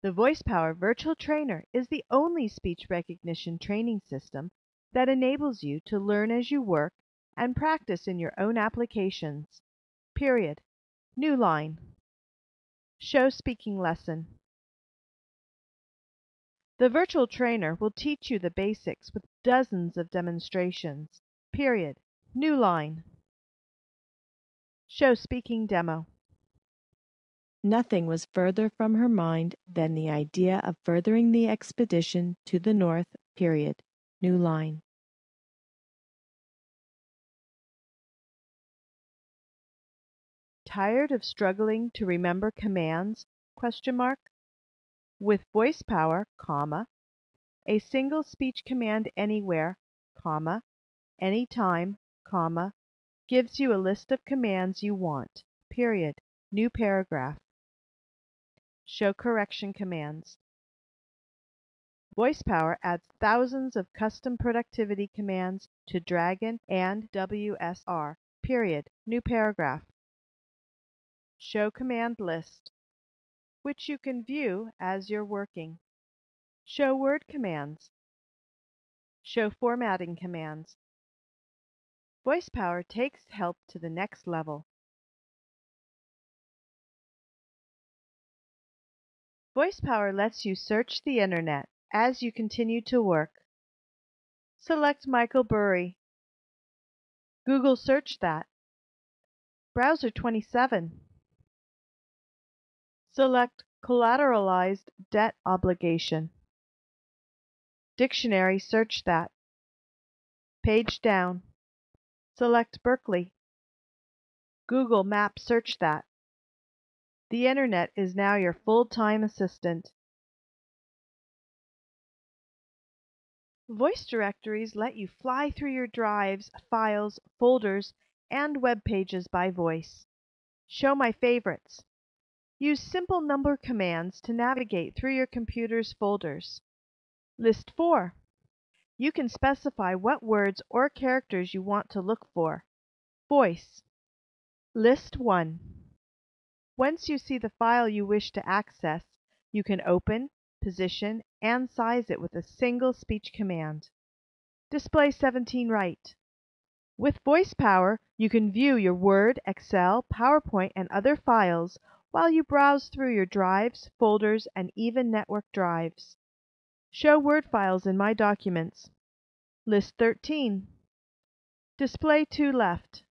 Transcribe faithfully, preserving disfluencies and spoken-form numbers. The VoicePower Virtual Trainer is the only speech recognition training system that enables you to learn as you work and practice in your own applications. Period. New line. Show speaking lesson. The virtual trainer will teach you the basics with dozens of demonstrations. Period. New line. Show speaking demo. Nothing was further from her mind than the idea of furthering the expedition to the north, period. New line. Tired of struggling to remember commands? Question mark. With VoicePower, comma, a single speech command anywhere, comma, anytime, comma, gives you a list of commands you want, period. New paragraph. Show correction commands. VoicePower adds thousands of custom productivity commands to Dragon and W S R. Period. New paragraph. Show command list, which you can view as you're working. Show word commands. Show formatting commands. VoicePower takes help to the next level. VoicePower lets you search the internet as you continue to work. Select Michael Burry. Google search that. Browser twenty-seven. Select Collateralized Debt Obligation. Dictionary search that. Page down. Select Berkeley. Google Map search that. The internet is now your full-time assistant. Voice directories let you fly through your drives, files, folders, and web pages by voice. Show my favorites. Use simple number commands to navigate through your computer's folders. List four. You can specify what words or characters you want to look for. Voice. List one. Once you see the file you wish to access, you can open, position, and size it with a single speech command. Display seventeen right. With VoicePower, you can view your Word, Excel, PowerPoint, and other files while you browse through your drives, folders, and even network drives. Show Word files in My Documents. List thirteen. Display two left.